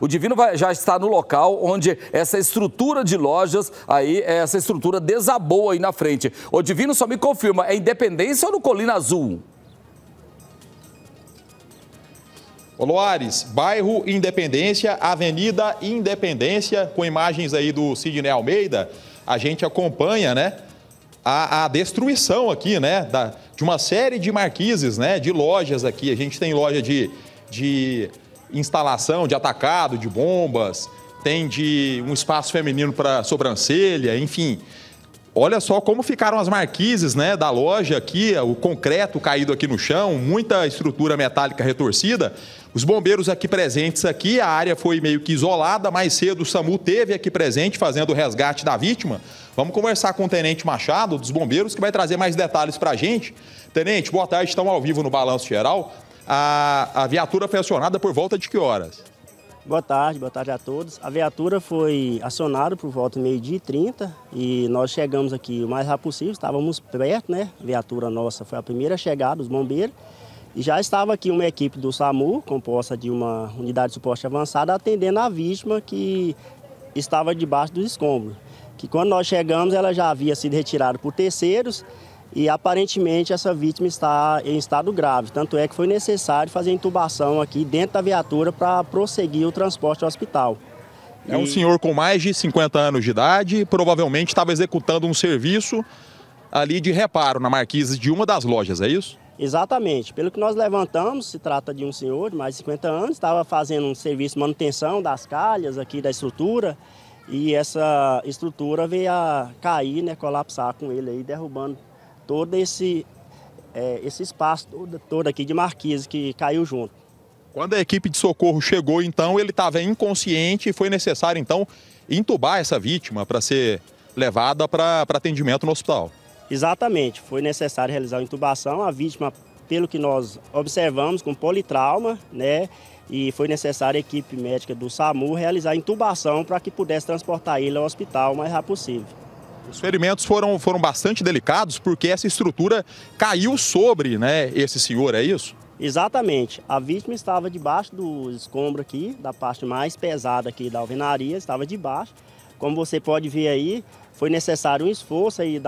O Divino já está no local onde essa estrutura de lojas, aí essa estrutura desabou aí na frente. O Divino, só me confirma, é Independência ou no Colina Azul? Ô Loares, bairro Independência, Avenida Independência, com imagens aí do Sidney Almeida, a gente acompanha, né, a destruição aqui, né, de uma série de marquises, né, de lojas aqui. A gente tem loja de instalação, de atacado, de bombas, tem de um espaço feminino para sobrancelha, enfim. Olha só como ficaram as marquises, né, da loja aqui, o concreto caído aqui no chão, muita estrutura metálica retorcida. Os bombeiros aqui presentes aqui, a área foi meio que isolada, mais cedo o SAMU teve aqui presente fazendo o resgate da vítima. Vamos conversar com o Tenente Machado, dos bombeiros, que vai trazer mais detalhes para a gente. Tenente, boa tarde, estão ao vivo no Balanço Geral. A viatura foi acionada por volta de que horas? Boa tarde a todos. A viatura foi acionada por volta de 12h30 e nós chegamos aqui o mais rápido possível, estávamos perto, né? A viatura nossa foi a primeira a chegar dos bombeiros e já estava aqui uma equipe do SAMU, composta de uma unidade de suporte avançado, atendendo a vítima que estava debaixo dos escombros. Que quando nós chegamos ela já havia sido retirada por terceiros. E aparentemente essa vítima está em estado grave, tanto é que foi necessário fazer intubação aqui dentro da viatura para prosseguir o transporte ao hospital. É um senhor com mais de 50 anos de idade, provavelmente estava executando um serviço ali de reparo na marquise de uma das lojas, é isso? Exatamente, pelo que nós levantamos, se trata de um senhor de mais de 50 anos, estava fazendo um serviço de manutenção das calhas aqui da estrutura. E essa estrutura veio a cair, né, colapsar com ele aí, derrubando todo esse espaço todo aqui de marquise que caiu junto. Quando a equipe de socorro chegou, então, ele estava inconsciente e foi necessário, então, entubar essa vítima para ser levada para atendimento no hospital. Exatamente, foi necessário realizar a intubação. A vítima, pelo que nós observamos, com politrauma, né, e foi necessária a equipe médica do SAMU realizar a intubação para que pudesse transportar ele ao hospital o mais rápido possível. Os ferimentos foram bastante delicados porque essa estrutura caiu sobre, né, esse senhor, é isso? Exatamente. A vítima estava debaixo do escombro aqui, da parte mais pesada aqui da alvenaria, estava debaixo. Como você pode ver aí, foi necessário um esforço aí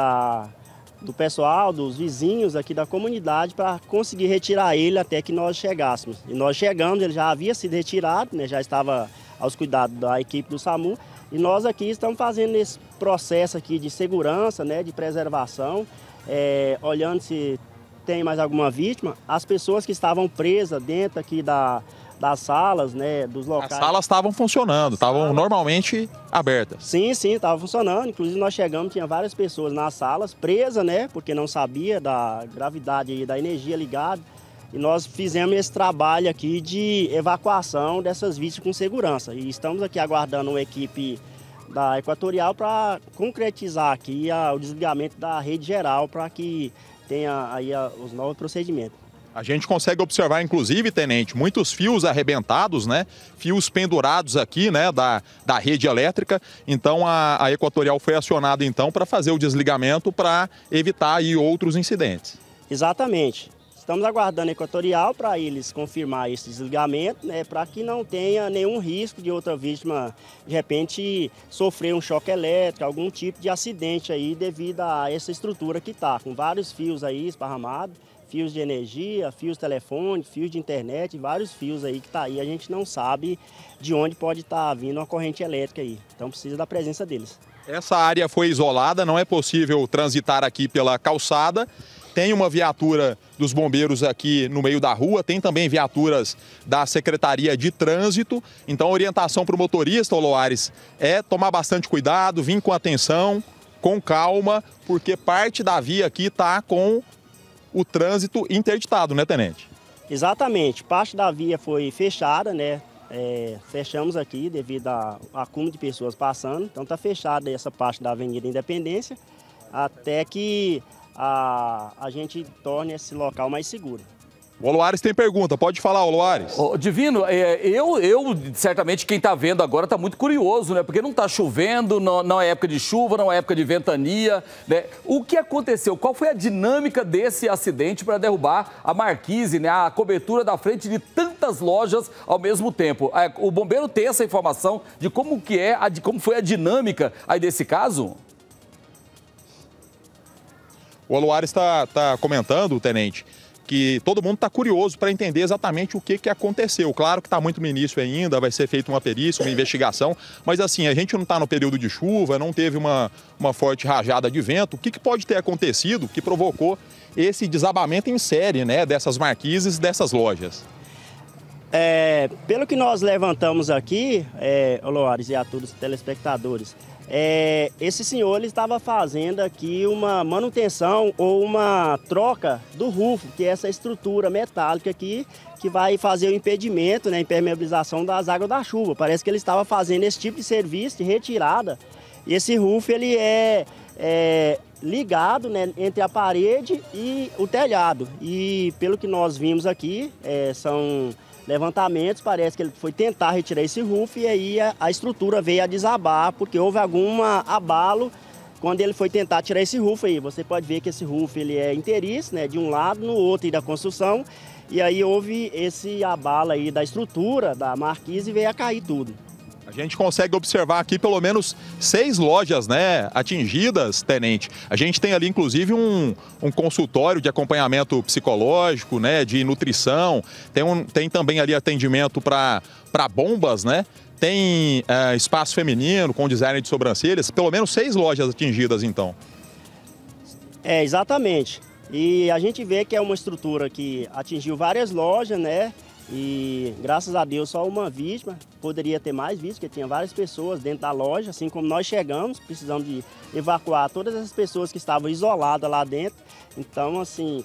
do pessoal, dos vizinhos aqui da comunidade para conseguir retirar ele até que nós chegássemos. E nós chegamos, ele já havia sido retirado, né, já estava aos cuidados da equipe do SAMU. E nós aqui estamos fazendo esse processo aqui de segurança, né, de preservação, olhando se tem mais alguma vítima. As pessoas que estavam presas dentro aqui das salas, né, dos locais... As salas estavam funcionando, estavam normalmente abertas. Sim, estavam funcionando. Inclusive nós chegamos, tinha várias pessoas nas salas presas, né, porque não sabia da gravidade aí, da energia ligada. E nós fizemos esse trabalho aqui de evacuação dessas vítimas com segurança. E estamos aqui aguardando uma equipe da Equatorial para concretizar aqui o desligamento da rede geral para que tenha aí os novos procedimentos. A gente consegue observar, inclusive, Tenente, muitos fios arrebentados, né? Fios pendurados aqui, né, da rede elétrica. Então a Equatorial foi acionada então para fazer o desligamento para evitar aí outros incidentes. Exatamente. Estamos aguardando a Equatorial para eles confirmar esse desligamento, né, para que não tenha nenhum risco de outra vítima, de repente, sofrer um choque elétrico, algum tipo de acidente aí devido a essa estrutura que está, com vários fios aí esparramados, fios de energia, fios telefônicos, fios de internet, vários fios aí que está aí. A gente não sabe de onde pode estar vindo uma corrente elétrica aí, então precisa da presença deles. Essa área foi isolada, não é possível transitar aqui pela calçada. Tem uma viatura dos bombeiros aqui no meio da rua, tem também viaturas da Secretaria de Trânsito. Então a orientação para o motorista, Loares, é tomar bastante cuidado, vir com atenção, com calma, porque parte da via aqui está com o trânsito interditado, né, Tenente? Exatamente, parte da via foi fechada, né? Fechamos aqui devido ao acúmulo de pessoas passando, então está fechada essa parte da Avenida Independência, até que a gente torne esse local mais seguro. O Oloares tem pergunta, pode falar, Oloares. Divino, eu certamente quem está vendo agora está muito curioso, né? Porque não está chovendo, não é época de chuva, não é época de ventania, né? O que aconteceu? Qual foi a dinâmica desse acidente para derrubar a marquise, né? A cobertura da frente de tantas lojas ao mesmo tempo? O bombeiro tem essa informação de como que é, de como foi a dinâmica aí desse caso? O Aloares está comentando, tenente, que todo mundo está curioso para entender exatamente o que aconteceu. Claro que está muito no início ainda, vai ser feita uma perícia, uma investigação, mas assim, a gente não está no período de chuva, não teve uma forte rajada de vento. O que pode ter acontecido que provocou esse desabamento em série, né, dessas marquises, dessas lojas? Pelo que nós levantamos aqui, Oloares, e a todos os telespectadores, esse senhor ele estava fazendo aqui uma manutenção ou uma troca do rufo, que é essa estrutura metálica aqui que vai fazer o impedimento, né, a impermeabilização das águas da chuva. Parece que ele estava fazendo esse tipo de serviço de retirada. E esse rufo ele é ligado, né, entre a parede e o telhado. E pelo que nós vimos aqui, são levantamentos, parece que ele foi tentar retirar esse rufo e aí a estrutura veio a desabar, porque houve algum abalo quando ele foi tentar tirar esse rufo aí. Você pode ver que esse rufo ele é inteiriço, né, de um lado no outro aí da construção, e aí houve esse abalo aí da estrutura, da marquise, e veio a cair tudo. A gente consegue observar aqui pelo menos 6 lojas, né, atingidas, tenente. A gente tem ali, inclusive, um consultório de acompanhamento psicológico, né, de nutrição. Tem também ali atendimento para bombas, né? Tem espaço feminino com design de sobrancelhas. Pelo menos 6 lojas atingidas, então. Exatamente. E a gente vê que é uma estrutura que atingiu várias lojas, né? E graças a Deus só uma vítima, poderia ter mais vítimas, porque tinha várias pessoas dentro da loja. Assim como nós chegamos, precisamos de evacuar todas as pessoas que estavam isoladas lá dentro. Então, assim,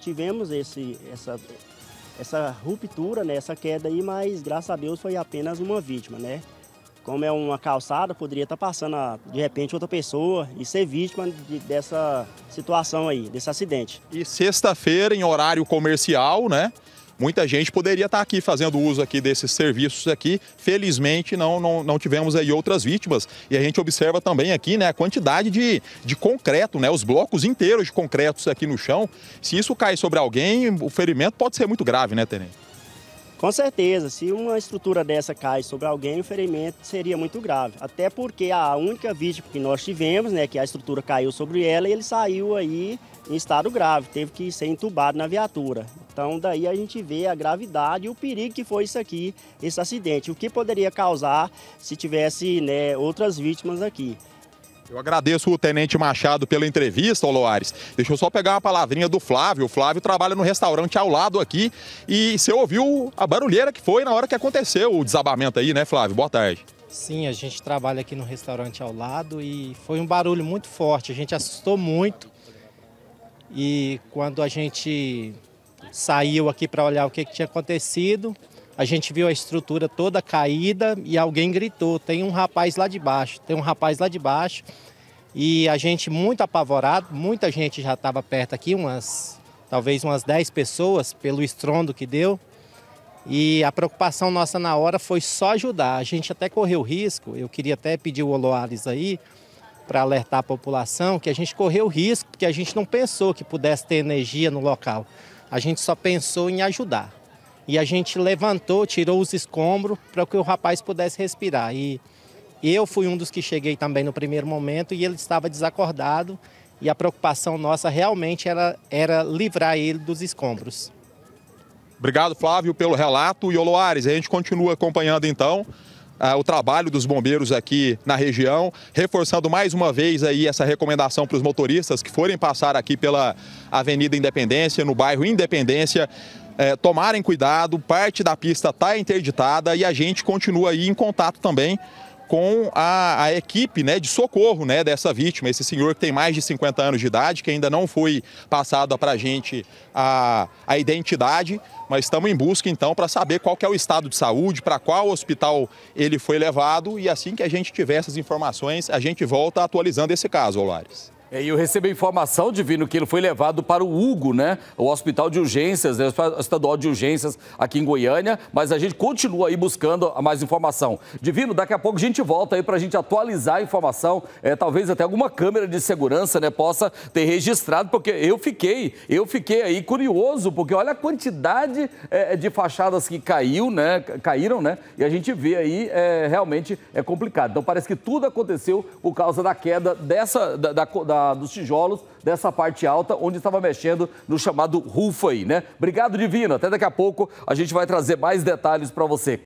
tivemos essa ruptura, né, essa queda aí, mas graças a Deus foi apenas uma vítima, né? Como é uma calçada, poderia estar passando, de repente, outra pessoa e ser vítima dessa situação aí, desse acidente. E sexta-feira, em horário comercial, né? Muita gente poderia estar aqui fazendo uso aqui desses serviços aqui. Felizmente, não tivemos aí outras vítimas. E a gente observa também aqui, né, a quantidade de concreto, né, os blocos inteiros de concretos aqui no chão. Se isso cair sobre alguém, o ferimento pode ser muito grave, né, tenente? Com certeza. Se uma estrutura dessa cai sobre alguém, o ferimento seria muito grave. Até porque a única vítima que nós tivemos, né, que a estrutura caiu sobre ela, e ele saiu aí em estado grave, teve que ser entubado na viatura. Então daí a gente vê a gravidade e o perigo que foi isso aqui, esse acidente, o que poderia causar se tivesse, né, outras vítimas aqui. Eu agradeço o Tenente Machado pela entrevista, Oloares. Deixa eu só pegar uma palavrinha do Flávio. O Flávio trabalha no restaurante ao lado aqui e você ouviu a barulheira que foi na hora que aconteceu o desabamento aí, né, Flávio? Boa tarde. Sim, a gente trabalha aqui no restaurante ao lado e foi um barulho muito forte, a gente assustou muito. E quando a gente saiu aqui para olhar o que tinha acontecido, a gente viu a estrutura toda caída e alguém gritou, tem um rapaz lá de baixo, tem um rapaz lá de baixo. E a gente muito apavorado, muita gente já estava perto aqui, talvez umas 10 pessoas, pelo estrondo que deu. E a preocupação nossa na hora foi só ajudar, a gente até correu risco, eu queria até pedir o Oloares aí, para alertar a população, que a gente correu risco, porque a gente não pensou que pudesse ter energia no local. A gente só pensou em ajudar. E a gente levantou, tirou os escombros para que o rapaz pudesse respirar. E eu fui um dos que cheguei também no primeiro momento e ele estava desacordado. E a preocupação nossa realmente era livrar ele dos escombros. Obrigado, Flávio, pelo relato. E Oloares, a gente continua acompanhando então o trabalho dos bombeiros aqui na região, reforçando mais uma vez aí essa recomendação para os motoristas que forem passar aqui pela Avenida Independência, no bairro Independência, tomarem cuidado, parte da pista está interditada e a gente continua aí em contato também com a equipe, né, de socorro, né, dessa vítima, esse senhor que tem mais de 50 anos de idade, que ainda não foi passada para a gente a identidade, mas estamos em busca então para saber qual que é o estado de saúde, para qual hospital ele foi levado, e assim que a gente tiver essas informações, a gente volta atualizando esse caso, Oloares. E eu recebi a informação, Divino, que ele foi levado para o Hugo, né? O Hospital de Urgências, né? O Hospital Estadual de Urgências aqui em Goiânia. Mas a gente continua aí buscando mais informação. Divino, daqui a pouco a gente volta aí para a gente atualizar a informação. Talvez até alguma câmera de segurança, né, possa ter registrado, porque eu fiquei aí curioso, porque olha a quantidade de fachadas que caiu, né? Caíram, né? E a gente vê aí, realmente é complicado. Então parece que tudo aconteceu por causa da queda dessa... dos tijolos, dessa parte alta, onde estava mexendo no chamado rufo aí, né? Obrigado, Divino. Até daqui a pouco a gente vai trazer mais detalhes para você.